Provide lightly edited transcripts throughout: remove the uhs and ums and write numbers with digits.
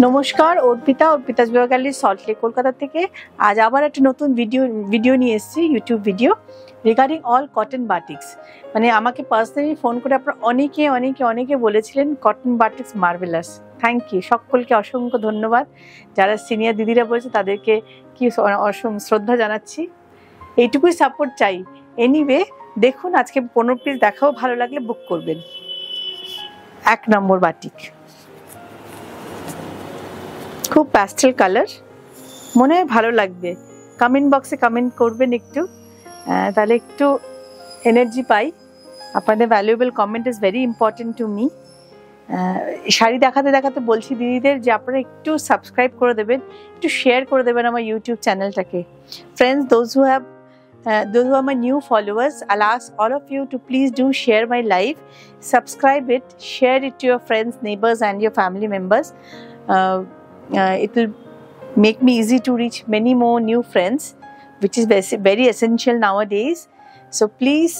नमस्कार Arpita Arpita weaver gallery Salt Lake Kolkata থেকে आज আবার একটা নতুন ভিডিও নিয়ে এসেছি YouTube video regarding all cotton batiks মানে আমাকে পার্সোনালি ফোন করে আপনারা অনেকে বলেছিলেন cotton batiks marvellous thank you সকলকে অসংখ্য ধন্যবাদ যারা সিনিয়র দিদিরা বলেছে তাদেরকে কি অসংখ্য শ্রদ্ধা জানাচ্ছি এইটুকুই সাপোর্ট চাই এনিওয়ে দেখুন আজকে 15 পিস দেখাও ভালো লাগলে বুক করবেন এক নম্বর বাটিক खूब पैस्टल कलर मन भलो लागे कमेंट बक्से कमेंट करबें एकटू एनार्जी पाई अपन valuable comment is very important to me sari देखाते देखाते बोल दीदी जो अपना एकटू सबसक्राइब कर देवें एक शेयर कर देवें हमारे यूट्यूब चैनल के friends those who are my new followers, I'll ask all of you to please do share my live, subscribe it, share it to your friends, neighbors and your family members. It will make me easy to reach many more new friends, which is very essential nowadays. So please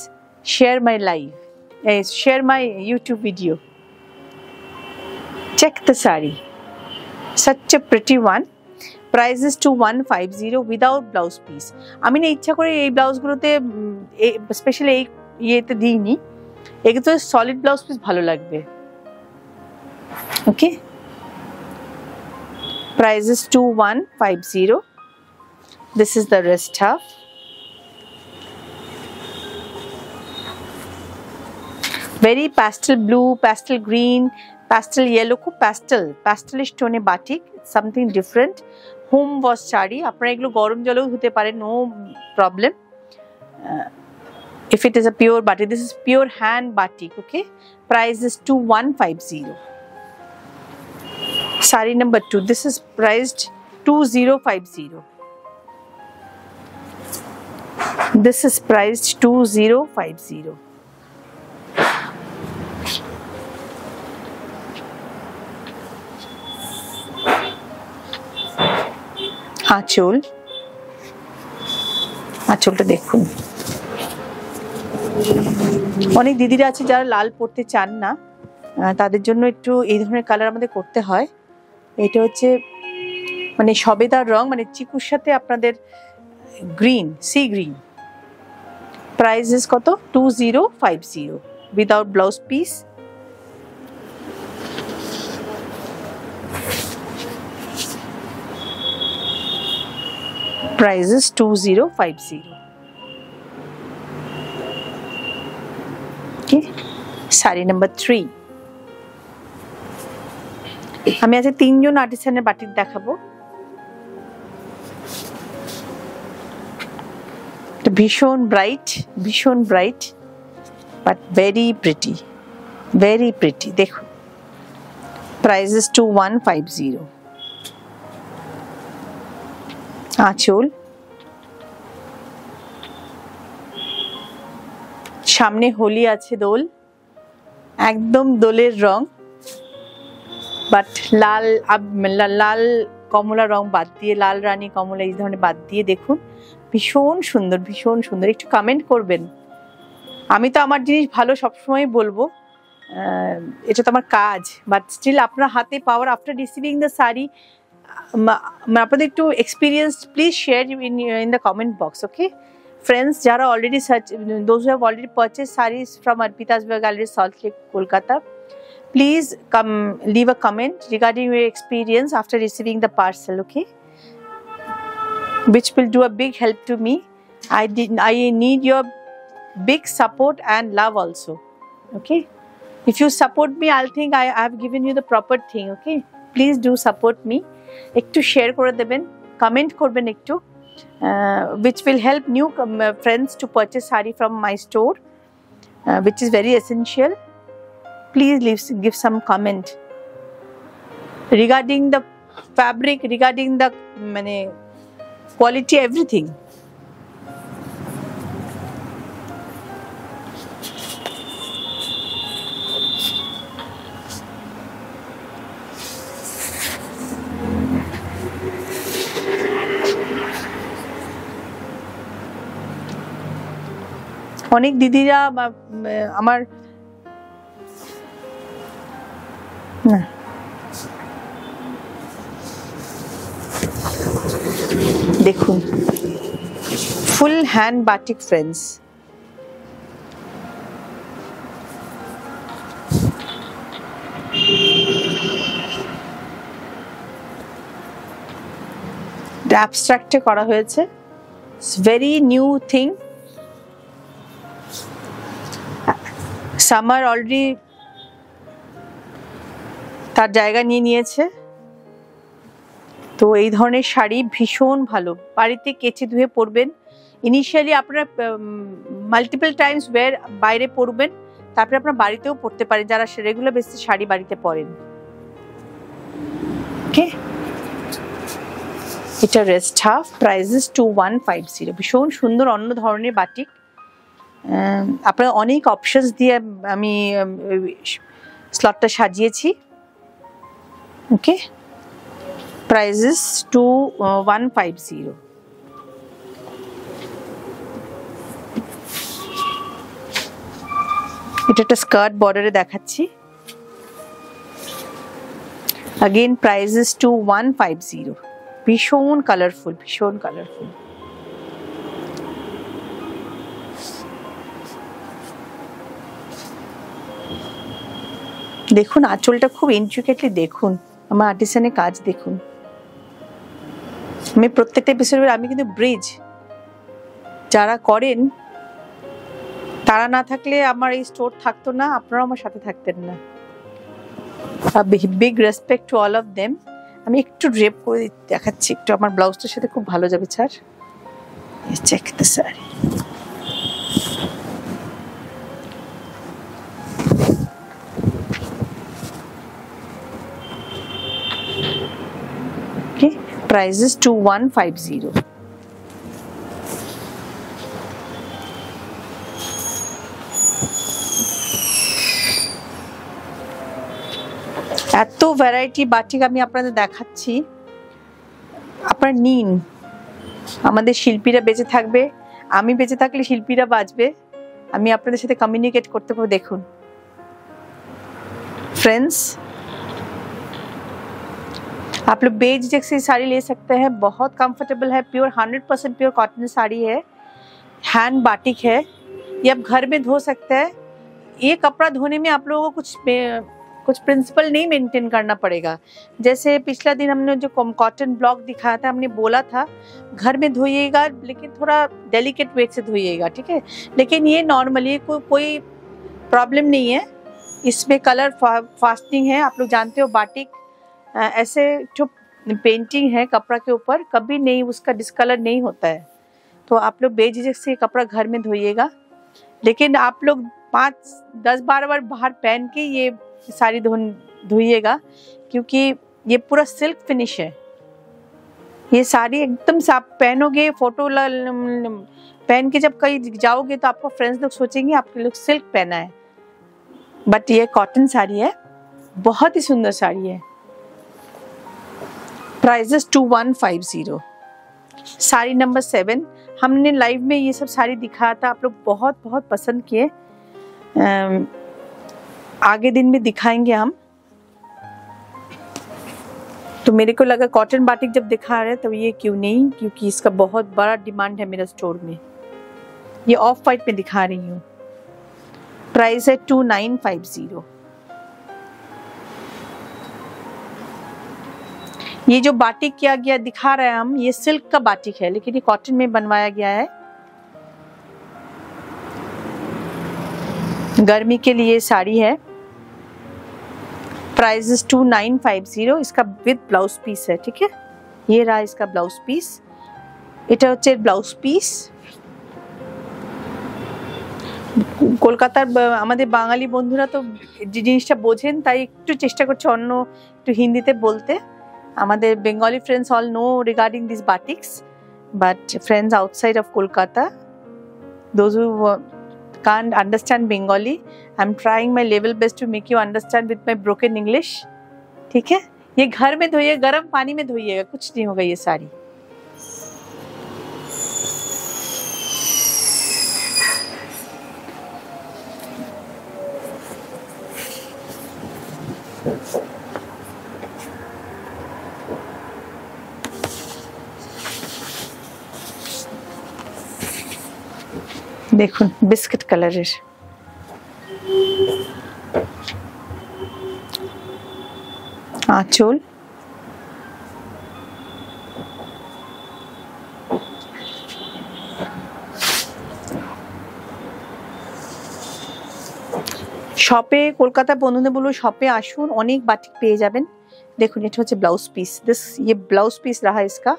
share my YouTube video. Check the saree, such a pretty one. Price is 2150 without blouse piece. I mean, इच्छा करे ये blouse गुलो ते specially ये तो दी नहीं. एक तो solid blouse piece भालो लगे. Okay. Price is 2150. This is the wrist half. Very pastel blue, pastel green, pastel yellow को pastelish tone batik. Something different. Home wash saree. अपने एक लो गरम जलो होते पारे no problem. If it is a pure batik, this is pure hand batik. Okay. Price is 2150. Saree number 2. This is priced 2050. This is priced 2050. आँचलটা দেখুন অনেক দিদিরা আছে যারা লাল পড়তে চান না তাদের জন্য একটু এই ধরনের কালার আমাদের করতে হয় এটা হচ্ছে মানে সবেদার রং মানে চিকুর সাথে আপনাদের green sea green price is কত 2050 without blouse piece price is 2050 okay saree number 3 আমি আজকে তিনজন আর্টিসানের বাটিক দেখাবো এটা ভীষণ ব্রাইট but very pretty দেখো price is 2150 आँचल सामने होली आछे दोल एकदम दोलेर रंग बाट लाल अब लाल कमला रंग बाद दिए लाल रानी कमला इस धरने बाद दिए देखुन भीषण सुंदर एक कमेंट करबेन आमी तो आमार जिनिस भालो सब समय बोलबो एटा तो आमार काज बाट स्टिल आपनार हाथे पावर आफ्टर रिसिविंग द साड़ी मैं आपको एक टू experience please share in the comment box okay friends जरा already search those who have already purchase saris from Arpita weaver gallery Salt Lake Kolkata please come leave a comment regarding your experience after receiving the parcel okay which will do a big help to me I need your big support and love also okay if you support me I think I have given you the proper thing okay please do support me एक share कर देवें comment करबें एक which will help new friends to purchase sari from my store which is very essential please give some comment regarding the fabric regarding the mane quality everything অনেক দিদিরা আমার না देखूं full hand batik friends. एब्स्ट्रैक्टे करा हुए थे, it's very new thing. Summer already तार जायगा निये निये तो एई धरनेर शाड़ी भीषण भालो। बाड़ीते केचे धुए पड़बेन। इनिशियली आपनारा माल्टिपल टाइम्स वेयर बाइरे पड़बेन, तारपरे आपनारा बाड़ीतेओ पड़ते पारेन जारा रेगुलार बेसिस शाड़ी बाड़ीते परेन। ओके এটা রেস্ট হাফ প্রাইসেস 2150। ভীষণ সুন্দর অন্য ধরনের বাটিক। আপনারা অনেক অপশনস দিয়ে আমি স্লটটা সাজিয়েছি। Okay prices 2150। এটা একটা স্কার্ট বর্ডারে দেখাচ্ছি। Again prices 2150। भीषण कलरफुल, भीषण कलरफुल। देखुन आँचलटा खूब इंट्रिकेटली देखुन, आमार आर्टिसाने काज देखुन। आमी प्रत्येकटा एपिसोडे आमी किन्तु ब्रिज जारा करेन तारा ना थाकले आमार एई स्टोर थाकतो ना, आपनारा आमार साथे थाकतेन ना। A big respect to all of them. আমি একটু ড্রেপ করে দেখাচ্ছি, একটু আমার ব্লাউজটার সাথে খুব ভালো যাবে। Sir check the sari. Okay price is 2150। এত ভ্যারাইটি বাটিক আমি আপনাদের দেখাচ্ছি, আপনারা নিন। আমাদের শিল্পীরা বেঁচে থাকবে, আমি বেঁচে থাকলে শিল্পীরা বাঁচবে। আমি আপনাদের সাথে কমিউনিকেট করতে পারবো। দেখুন फ्रेंड्स, आप लोग बेज जैसे साड़ी ले सकते हैं। बहुत कंफर्टेबल है, प्योर 100% प्योर कॉटन साड़ी है, हैंड बाटिक है। ये आप घर में धो सकते हैं। ये कपड़ा धोने में आप लोगों को कुछ प्रिंसिपल नहीं मेंटेन करना पड़ेगा। जैसे पिछला दिन हमने जो कॉटन ब्लॉक दिखाया था, हमने बोला था घर में धोइएगा, लेकिन थोड़ा डेलिकेट वेट से धोइएगा, ठीक है। लेकिन ये नॉर्मली कोई प्रॉब्लम नहीं है। इसमें कलर फास्टिंग है। आप लोग जानते हो बाटिक ऐसे जो पेंटिंग है कपड़ा के ऊपर, कभी नहीं उसका डिस्कलर नहीं होता है। तो आप लोग बेझिझक से कपड़ा घर में धोइएगा। लेकिन आप लोग 5-10-12 बार बाहर पहन के ये साड़ी धोइएगा, क्योंकि ये पूरा सिल्क फिनिश है। ये साड़ी एकदम से आप पहनोगे, फोटो पहन के जब कहीं जाओगे तो आपको फ्रेंड्स लोग सोचेंगे आपके लोग सिल्क पहना है, बट ये कॉटन साड़ी है। बहुत ही सुंदर साड़ी है। प्राइसेस 2150। साड़ी नंबर 7 हमने लाइव में ये सब साड़ी दिखाया था, आप लोग बहुत बहुत पसंद किए। आगे दिन में दिखाएंगे हम। तो मेरे को लगा कॉटन बाटिक जब दिखा रहे तो ये क्यों नहीं, क्योंकि इसका बहुत बड़ा डिमांड है मेरा स्टोर में। ये ऑफ वाइट में दिखा रही हूँ। प्राइस है 2950। ये जो बाटिक किया गया दिखा रहे हैं हम, ये सिल्क का बाटिक है, लेकिन ये कॉटन में बनवाया गया है। गर्मी के लिए साड़ी है। प्राइस 2950। इसका विद ब्लाउज पीस है, ठीक है। ये रहा इसका ब्लाउज पीस। এটা হচ্ছে ব্লাউজ পিস। কলকাতার আমাদের বাঙালি বন্ধুরা তো জিনিসটা বোঝেন, তাই একটু চেষ্টা করছে অন্য একটু হিন্দিতে বলতে। আমাদের Bengali friends all know regarding this batiks, but friends outside of Kolkata, those who can't understand Bengali, I'm trying my level best to make you understand with my broken English, ठीक है। ये घर में धोइए, गर्म पानी में धोइएगा, कुछ नहीं होगा। ये साड़ी দেখুন বিস্কিট কালারের আঁচল শপে কলকাতা বন্ধুদের বলবো শপে আসুন অনেক বাটিক পেয়ে যাবেন। देखो ये छोटे ब्लाउज पीस दिस ये ब्लाउज पीस रहा इसका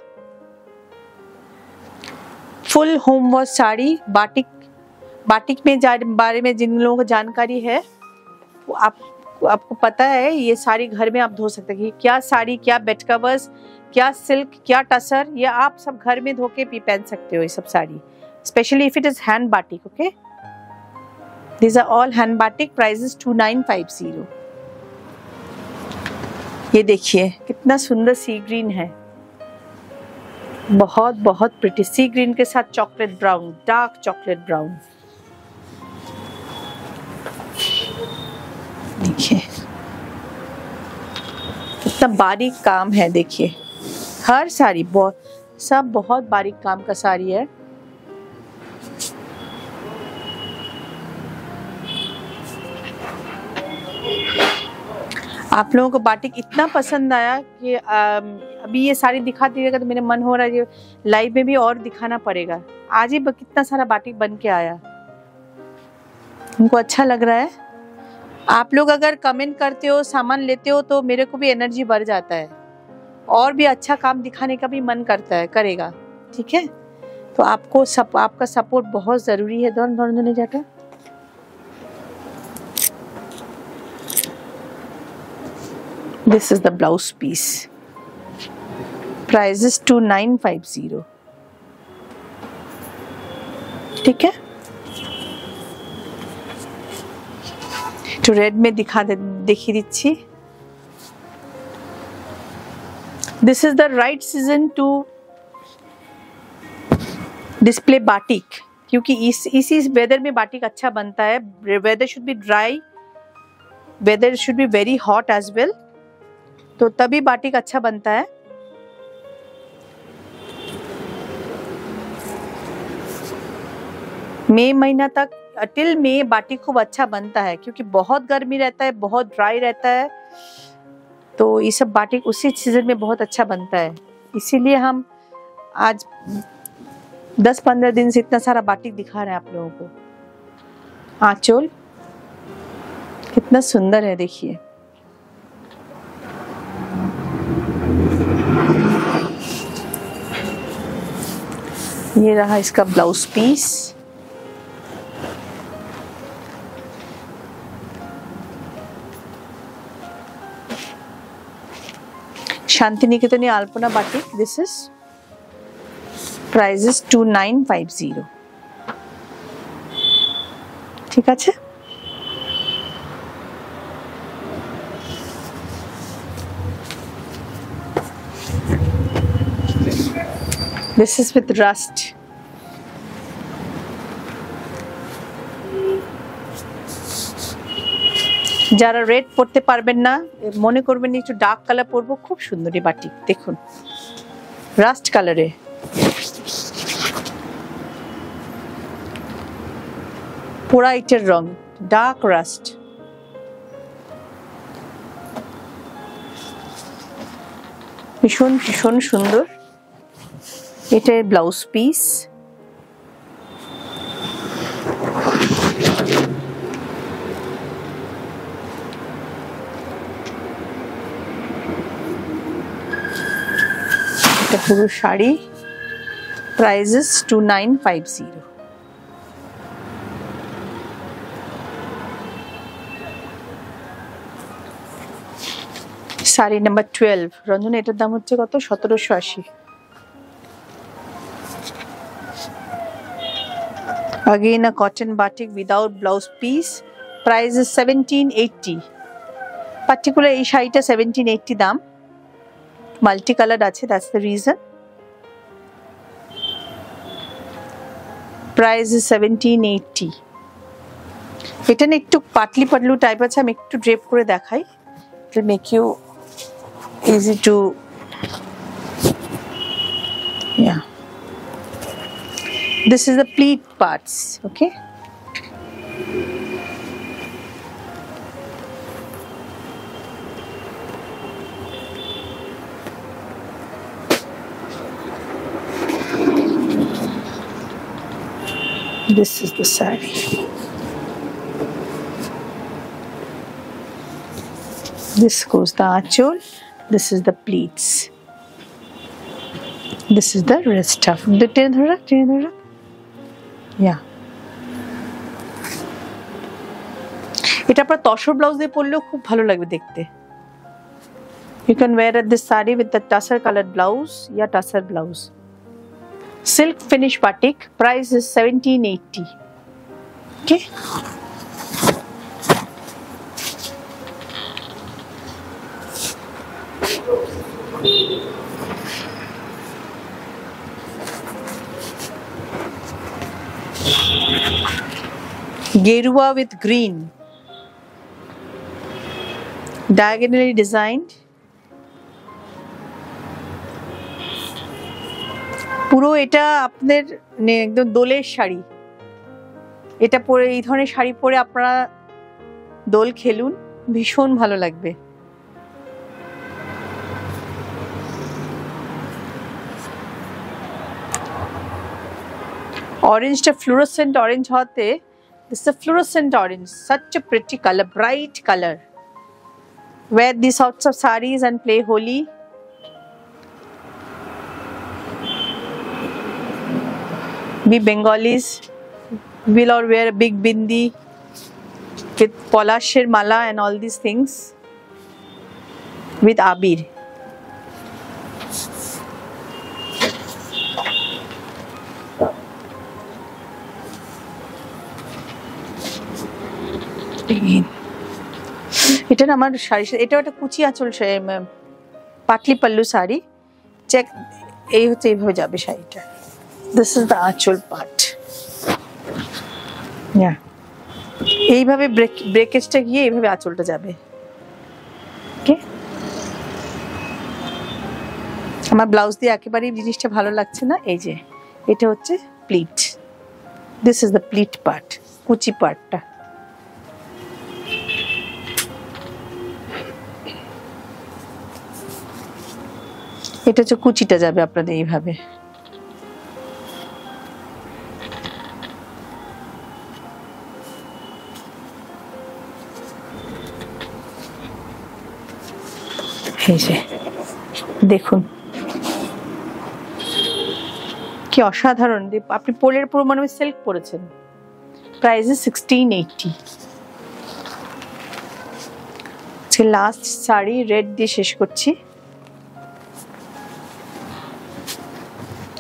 full home work sari batik batik में बारे में जिन लोगों को जानकारी है वो आपको पता है ये साड़ी घर में आप धो सकते हैं। क्या साड़ी क्या बेड कवर्स क्या सिल्क क्या टसर ये आप सब घर में धो के भी पहन सकते हो। ये सब sari specially if it is hand batik okay these are all hand batik prices 2950। ये देखिए कितना सुंदर सी ग्रीन है बहुत बहुत प्रिटी सी ग्रीन के साथ chocolate brown dark chocolate brown देखिए कितना बारीक काम है। देखिए हर साड़ी बहुत सब बहुत बारीक काम का साड़ी है। आप लोगों को बाटिक इतना पसंद आया कि अभी ये साड़ी दिखा दीजिएगा तो मेरे मन हो रहा है लाइव में भी और दिखाना पड़ेगा। आज ही कितना सारा बाटिक बन के आया उनको अच्छा लग रहा है। आप लोग अगर कमेंट करते हो सामान लेते हो तो मेरे को भी एनर्जी बढ़ जाता है और भी अच्छा काम दिखाने का भी मन करता है करेगा ठीक है। तो आपको सब आपका सपोर्ट बहुत ज़रूरी है। दौन दौन नहीं जाता This is the blouse piece. Price is 2950. ठीक है तो रेड में दिखा देखिए दीची। This is the right season to display batik क्योंकि इसी वेदर में बाटिक अच्छा बनता है। Weather should be dry weather should be very hot as well तो तभी बाटिक अच्छा बनता है। मई महीना तक अटिल में बाटिक खूब अच्छा बनता है क्योंकि बहुत गर्मी रहता है बहुत ड्राई रहता है तो ये सब बाटिक उसी सीजन में बहुत अच्छा बनता है। इसीलिए हम आज 10-15 दिन से इतना सारा बाटिक दिखा रहे हैं आप लोगों को। आंचल कितना सुंदर है देखिए ये रहा इसका ब्लाउज पीस शांतिनिकेतनी आलपना बाटिक दिस इज प्राइस 2950 ठीक है। This is with rust. যারা রেড পড়তে পারবেন না মনে করবেন একটু ডার্ক কালার পরবো খুব সুন্দর এই বাটিক দেখুন রাস্ট কালারে পুরা এটার রং ডার্ক রাস্ট। ভীষণ ভীষণ সুন্দর এটা ব্লাউজ পিস। এটা পুরো শাড়ি প্রাইসেস 2950। শাড়ি নাম্বার 12 রঞ্জন এটার দাম হচ্ছে কত 1780। Again a cotton batik without blouse piece. Price is 1780. Particular এই শাড়িটা 1780 দাম। Multi colored আছে that's the reason. Price is 1780. এটা একটু পাতলি পাতলু টাইপ আছে আমি একটু drape করে দেখাই। It will make you easy to This is the pleat parts, okay. This is the saree. This goes the anchal. This is the pleats. This is the wrist stuff. Yeah. It apna tosho blouse de porleo khub bhalo lagbe dekhte. You can wear this saree with the tassel colored blouse ya tassel blouse. Silk finish batik. Price is 1780. Okay. Gerua with green, diagonally designed. পুরো এটা আপনাদের একদম দোলের শাড়ি, এটা পরে এই ধরনের শাড়ি পরে আপনারা দোল খেলুন, ভীষণ ভালো লাগবে। Orange, fluorescent orange होते, this is a fluorescent orange, such a pretty color, bright color. Wear these sorts of sarees and play Holi. We Bengalis will all wear a big bindi with polashir mala and all these things with abir. এটা না আমার শাড়ি, এটা একটা কুচি আঁচল পাটলি পল্লু sari, check এই হচ্ছে এইভাবে যাবে শাড়িটা। This is the anchal part, এইভাবে ব্রেকেজটা গিয়ে এইভাবে আঁচলটা যাবে। আমার ব্লাউজ দিয়ে একেবারেই জিনিসটা ভালো লাগছে না, এই যে এটা হচ্ছে pleat, this is the pleat part, কুচি পার্টটা। এটা হচ্ছে কুচিটা যাবে আপনাদের এইভাবে। এই যে দেখুন কি অসাধারণ, আপনি পোলের পুরো মানে সিল্ক পরেছেন। Price is 1680। Last sari red দিয়ে শেষ করছি।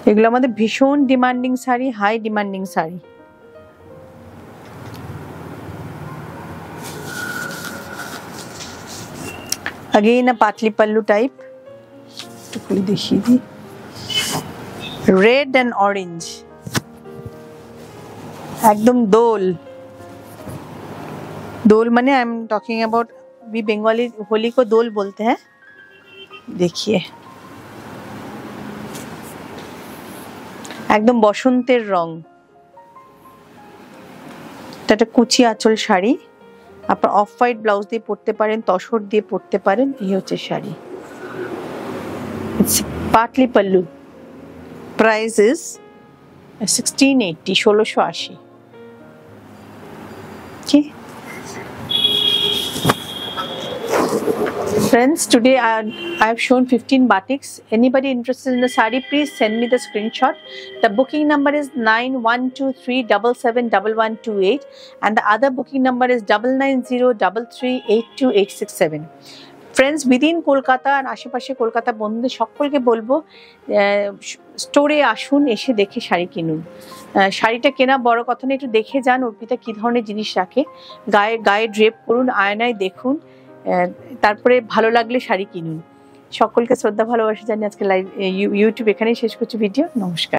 এগুলো আমাদের ভীষণ demanding sari, high demanding sari. Again a patli pallu type. Red and orange. Ekdom dol. Dol mane I am talking about, we Bengali Holi ko dol bolte hain. Dekhiye. একদম বসন্তের রং, এটা কুচি আঁচল শাড়ি, আপনার অফ হোয়াইট ব্লাউজ দিয়ে পরতে পারেন, তসর দিয়ে পরতে পারেন। এই হচ্ছে শাড়ি, পাটলি পল্লু। Price is 1680, 1680। কি friends, today I have shown 15 batiks. Anybody interested in the sari, please send me the screenshot. The booking number is 9123771128 and the other booking number is 9903382867. Friends, within Kolkata and আশেপাশে কলকাতা বন্ধুদের সকলকে বলবো স্টোরে আসুন, এসে দেখে শাড়ি কিনুন। শাড়িটা কেনা বড় কথা না, একটু দেখে যান অর্পিতা কী ধরনের জিনিস রাখে, গায়ে ড্রেপ করুন, আয়নায় দেখুন, তারপরে ভালো লাগলে শাড়ি কিনুন। সকলকে শ্রদ্ধা ভালোবাসা জানিয়ে আজকে লাইভ ইউটিউব এখানেই শেষ করছি ভিডিও। নমস্কার।